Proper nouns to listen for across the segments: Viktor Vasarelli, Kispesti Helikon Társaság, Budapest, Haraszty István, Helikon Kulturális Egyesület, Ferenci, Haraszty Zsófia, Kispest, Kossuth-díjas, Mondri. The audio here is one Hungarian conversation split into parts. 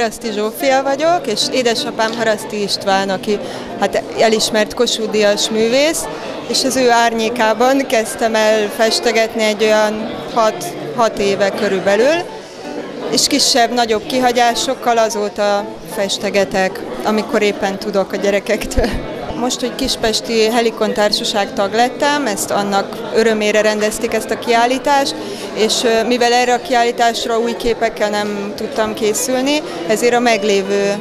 Haraszty Zsófia vagyok, és édesapám Haraszty István, aki hát elismert Kossuth-díjas művész, és az ő árnyékában kezdtem el festegetni egy olyan 6 éve körülbelül, és kisebb-nagyobb kihagyásokkal azóta festegetek, amikor éppen tudok a gyerekektől. Most, hogy Kispesti Helikon Társaság tag lettem, ezt annak örömére rendezték ezt a kiállítást, és mivel erre a kiállításra új képekkel nem tudtam készülni, ezért a meglévő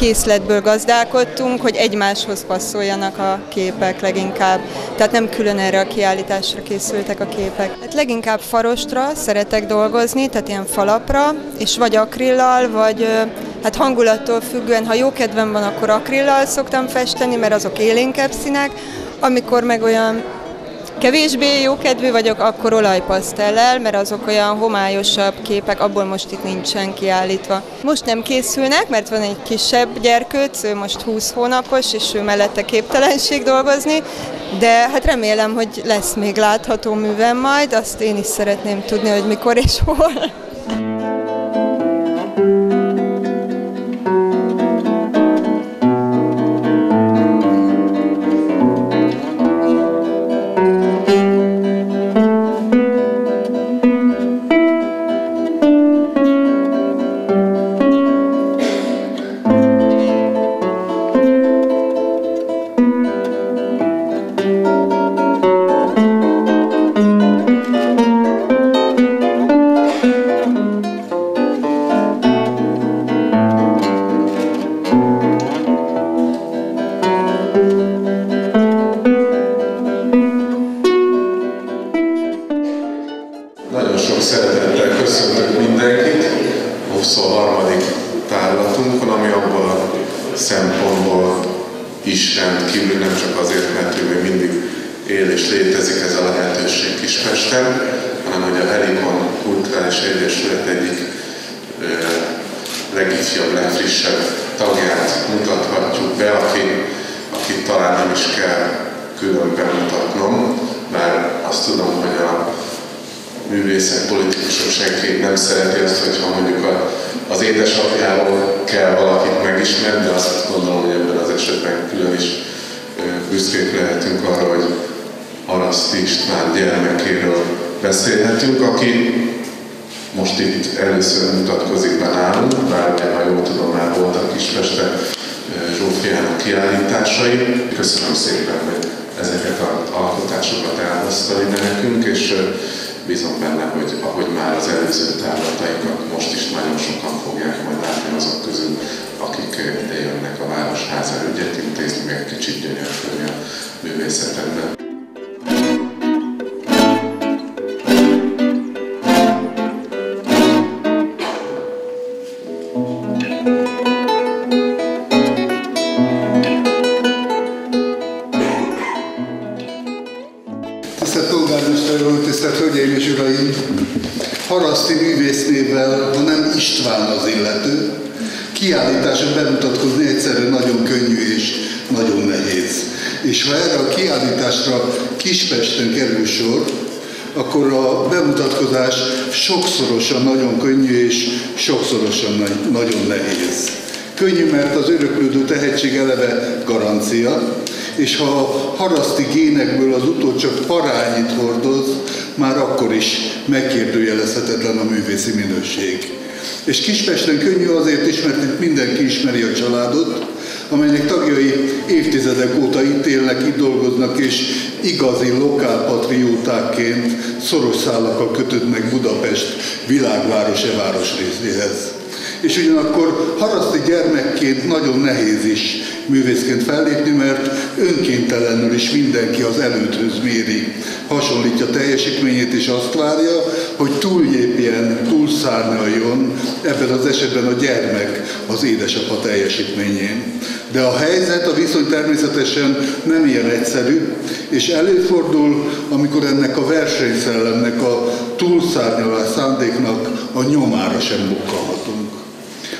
készletből gazdálkodtunk, hogy egymáshoz passzoljanak a képek leginkább. Tehát nem külön erre a kiállításra készültek a képek. Hát leginkább farostra szeretek dolgozni, tehát ilyen falapra, és vagy akrillal, vagy hát hangulattól függően, ha jó kedvem van, akkor akrillal szoktam festeni, mert azok élénkebb színek. Amikor meg olyan kevésbé jó kedvű vagyok, akkor olajpasztellel, mert azok olyan homályosabb képek, abból most itt nincsen kiállítva. Most nem készülnek, mert van egy kisebb gyerkőc, ő most 20 hónapos, és ő mellette képtelenség dolgozni, de hát remélem, hogy lesz még látható művem majd, azt én is szeretném tudni, hogy mikor és hol. Szeretettel köszöntök mindenkit a 23. tárlatunkon, ami abban a szempontból is rendkívül, nem csak azért, mert ő még mindig él és létezik ez a lehetőség Kispesten, hanem hogy a Helikon Kulturális Egyesület egyik legifjabb, legfrissebb tagját mutathatjuk be, akit talán nem is kell külön bemutatnom, mert azt tudom, hogy a művészek, politikusok, senki nem szereti azt, hogyha mondjuk az édesapjából kell valakit megismerni, de azt gondolom, hogy ebben az esetben külön is büszkék lehetünk arra, hogy Haraszty István gyermekéről beszélhetünk, aki most itt először mutatkozik be nálunk, bár ha jól tudom, már voltak Kispesten Zsófiának kiállításai. Köszönöm szépen, hogy ezeket az alkotásokat elhozta ide nekünk, és bízom benne, hogy ahogy már az előző tárlataikat, most is nagyon sokan fogják majd látni azok közül, akik ide jönnek a Városház elődjét intézni, még egy kicsit gyönyörködni a művészetemben. Hölgyeim és uraim, Haraszty művésznével, ha nem István az illető, kiállításon bemutatkozni egyszerűen nagyon könnyű és nagyon nehéz. És ha erre a kiállításra Kispesten kerül sor, akkor a bemutatkozás sokszorosan nagyon könnyű és sokszorosan nagyon nehéz. Könnyű, mert az öröklődő tehetség eleve garancia, és ha a haraszti génekből az utód csak parányit hordoz, már akkor is megkérdőjelezhetetlen a művészi minőség. És Kispesten könnyű azért is, mert itt mindenki ismeri a családot, amelynek tagjai évtizedek óta itt élnek, itt dolgoznak, és igazi lokálpatriótákként szoros szálakkal kötődnek Budapest világváros-e városrészéhez. És ugyanakkor haraszti gyermekként nagyon nehéz is művészként fellépni, mert önkéntelenül is mindenki az elődhöz méri. Hasonlítja teljesítményét, és azt várja, hogy túllépjen, túlszárnyaljon, ebben az esetben a gyermek az édesapa teljesítményén. De a helyzet, a viszony természetesen nem ilyen egyszerű, és előfordul, amikor ennek a versenyszellemnek, a túlszárnyalás szándéknak a nyomára sem bukkanhatunk.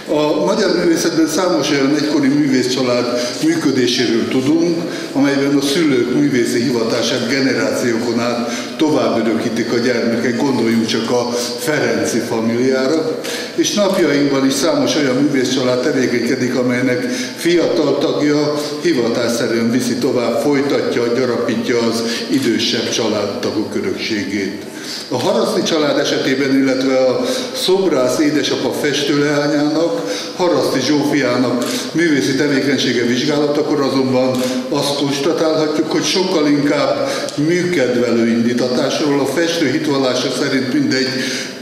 A magyar művészetben számos olyan egykori művészcsalád működéséről tudunk, amelyben a szülők művészi hivatását generációkon át továbbörökítik a gyermekek, gondoljunk csak a Ferenci familiára, és napjainkban is számos olyan művészcsalád tevékenykedik, amelynek fiatal tagja hivatásszerűen viszi tovább, folytatja, gyarapítja az idősebb családtagok örökségét. A Haraszty család esetében, illetve a szobrász édesapa festőleányának, Haraszty Zsófiának művészi tevékenysége vizsgálatakor azonban azt konstatálhatjuk, hogy sokkal inkább műkedvelő indítatásról, a festő hitvallása szerint mindegy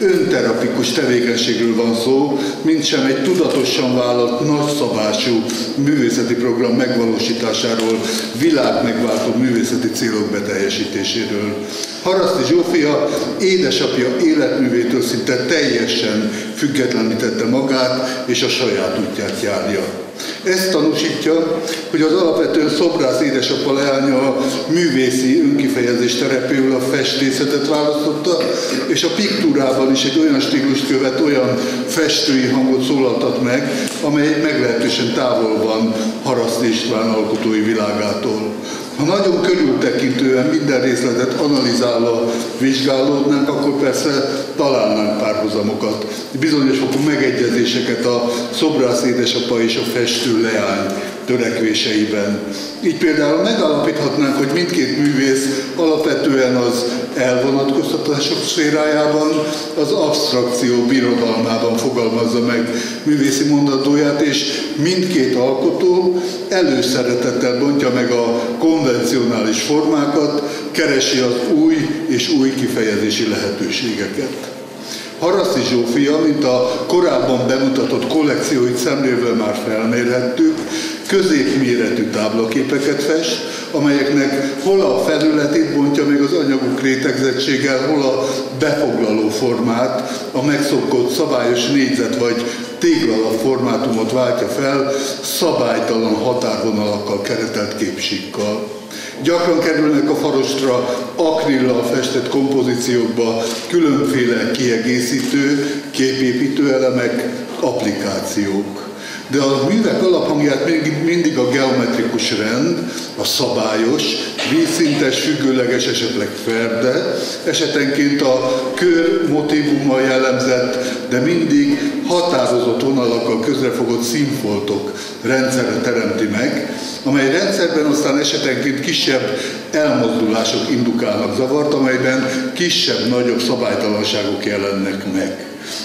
önterapikus tevékenységről van szó, mintsem egy tudatosan vállalt, nagyszabású művészeti program megvalósításáról, világmegváltó művészeti célok beteljesítéséről. Haraszty Zsófia édesapja életművétől szinte teljesen függetlenítette magát, és a saját útját járja. Ez tanúsítja, hogy az alapvetően szobrász édesapa leánya a művészi önkifejezés terepéül a festészetet választotta, és a piktúrában is egy olyan stílust követ, olyan festői hangot szólaltat meg, amely meglehetősen távol van Haraszty István alkotói világától. Ha nagyon körültekintően minden részletet analizálva vizsgálódnánk, akkor persze találnánk párhuzamokat, bizonyos fokú megegyezéseket a szobrász édesapa és a festő leány törekvéseiben. Így például megállapíthatnánk, hogy mindkét művész alapvetően az elvonatkoztatások szférájában, az absztrakció birodalmában fogalmazza meg művészi mondatóját, és mindkét alkotó előszeretettel bontja meg a konvencionális formákat, keresi az új és új kifejezési lehetőségeket. Haraszty Zsófia, mint a korábban bemutatott kollekcióit szemlélve már felmérhettük, középméretű táblaképeket fest, amelyeknek hol a felületét bontja meg az anyaguk rétegzettséggel, hol a befoglaló formát, a megszokott szabályos négyzet vagy téglalap formátumot váltja fel, szabálytalan határvonalakkal keretelt képsíkkal. Gyakran kerülnek a farostra akrillal festett kompozíciókba különféle kiegészítő, képépítő elemek, applikációk. De a művek alaphangját mindig a geometrikus rend, a szabályos, vízszintes, függőleges, esetleg ferde, esetenként a kör motívummal jellemzett, de mindig határozott vonalakkal közrefogott színfoltok rendszere teremti meg, amely rendszerben aztán esetenként kisebb elmozdulások indukálnak zavart, amelyben kisebb-nagyobb szabálytalanságok jelennek meg.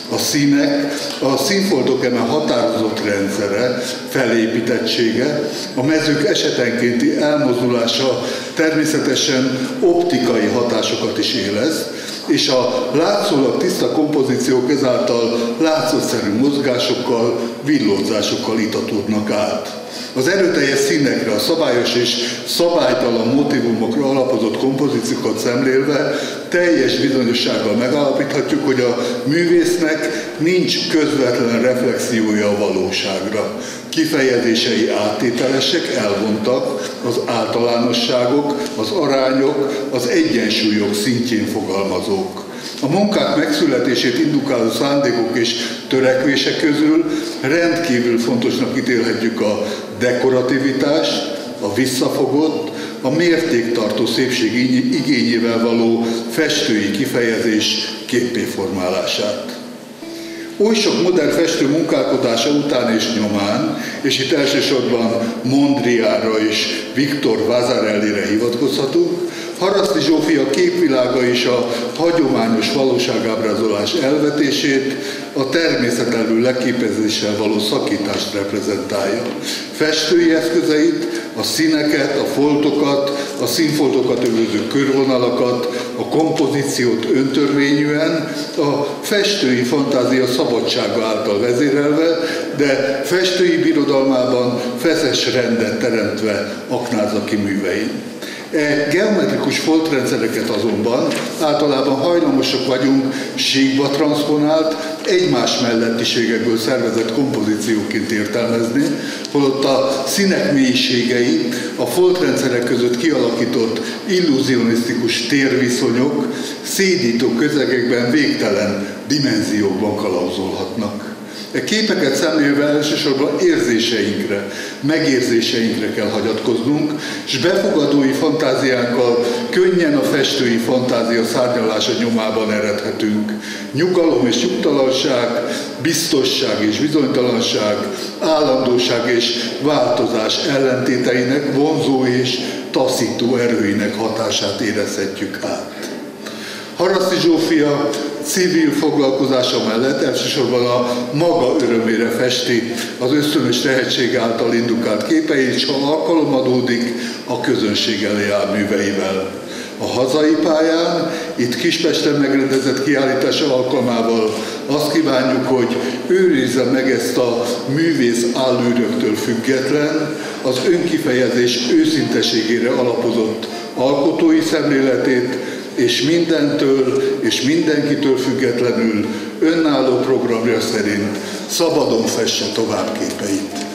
A színek, a színfoltok eme határozott rendszere, felépítettsége, a mezők esetenkénti elmozdulása természetesen optikai hatásokat is élez, és a látszólag tiszta kompozíciók ezáltal látszószerű mozgásokkal, villózásokkal itatódnak át. Az erőteljes színekre, a szabályos és szabálytalan motívumokra alapozott kompozíciókat szemlélve teljes bizonyossággal megállapíthatjuk, hogy a művésznek nincs közvetlen reflexiója a valóságra. Kifejezései áttételesek, elvontak, az általánosságok, az arányok, az egyensúlyok szintjén fogalmazók. A munkák megszületését indukáló szándékok és törekvések közül rendkívül fontosnak ítélhetjük a dekorativitást, a visszafogott, a mértéktartó szépség igényével való festői kifejezés képpé formálását. Oly sok modern festő munkálkodása után és nyomán, és itt elsősorban Mondriára és Viktor Vasarellire hivatkozhatunk, Haraszty Zsófia képvilága és a hagyományos valóságábrázolás elvetését, a természet elől leképezéssel való szakítást reprezentálja. Festői eszközeit, a színeket, a foltokat, a színfoltokat övező körvonalakat, a kompozíciót öntörvényűen, a festői fantázia szabadsága által vezérelve, de festői birodalmában feszes rendet teremtve aknázza ki művein. E geometrikus foltrendszereket azonban általában hajlamosak vagyunk síkba transzponált, egymás mellettiségekből szervezett kompozícióként értelmezni, holott a színek mélységei, a foltrendszerek között kialakított illúzionisztikus térviszonyok szédító közegekben végtelen dimenziókban kalauzolhatnak. Képeket szemlélve elsősorban érzéseinkre, megérzéseinkre kell hagyatkoznunk, és befogadói fantáziánkkal könnyen a festői fantázia szárnyalása nyomában eredhetünk. Nyugalom és nyugtalanság, biztosság és bizonytalanság, állandóság és változás ellentéteinek vonzó és taszító erőinek hatását érezhetjük át. Haraszty Zsófia civil foglalkozása mellett elsősorban a maga örömére festi az ösztönös tehetség által indukált képeit, és ha alkalom adódik, a közönség elé áll műveivel. A hazai pályán, itt Kispesten megrendezett kiállítása alkalmával azt kívánjuk, hogy őrizze meg ezt a művész állőröktől független, az önkifejezés őszinteségére alapozott alkotói szemléletét, és mindentől és mindenkitől függetlenül önálló programja szerint szabadon fesse tovább képeit.